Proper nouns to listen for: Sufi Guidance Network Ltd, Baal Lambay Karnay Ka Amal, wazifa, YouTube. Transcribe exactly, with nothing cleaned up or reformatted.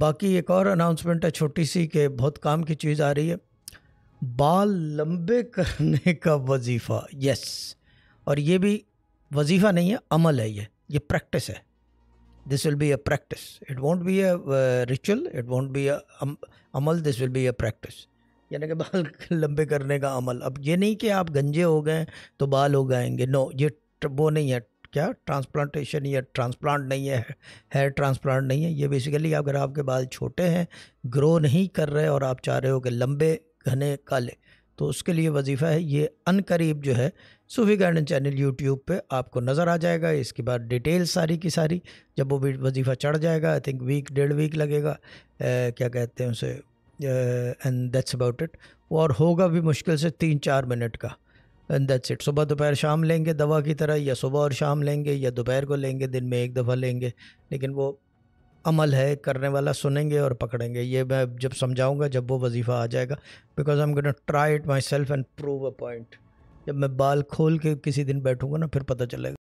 बाकी एक और अनाउंसमेंट है छोटी सी कि बहुत काम की चीज़ आ रही है, बाल लंबे करने का वजीफ़ा। यस, और ये भी वजीफ़ा नहीं है, अमल है, ये ये प्रैक्टिस है। This will be a practice, it won't be a ritual, it won't be a अमल, this will be a practice. यानी कि बाल लंबे करने का अमल। अब ये नहीं कि आप गंजे हो गए तो बाल हो जाएंगे, नो, ये वो नहीं है। क्या ट्रांसप्लांटेशन या ट्रांसप्लांट नहीं है, हेयर ट्रांसप्लांट नहीं है। ये बेसिकली अगर आपके बाल छोटे हैं, ग्रो नहीं कर रहे और आप चाह रहे हो कि लंबे घने काले, तो उसके लिए वजीफ़ा है। ये अनकरीब जो है सूफी गार्डन चैनल यूट्यूब पे आपको नज़र आ जाएगा। इसके बाद डिटेल सारी की सारी, जब वो वजीफ़ा चढ़ जाएगा, आई थिंक वीक डेढ़ वीक लगेगा, आ, क्या कहते हैं उसे, एंड दैट्स अबाउट इट। और होगा भी मुश्किल से तीन चार मिनट का, एंड दैट्स इट। सुबह दोपहर शाम लेंगे दवा की तरह, या सुबह और शाम लेंगे, या दोपहर को लेंगे, दिन में एक दफ़ा लेंगे, लेकिन वो अमल है, करने वाला सुनेंगे और पकड़ेंगे। ये मैं जब समझाऊंगा, जब वो वजीफ़ा आ जाएगा, because I am gonna try it myself and prove a point. जब मैं बाल खोल के किसी दिन बैठूंगा ना, फिर पता चलेगा।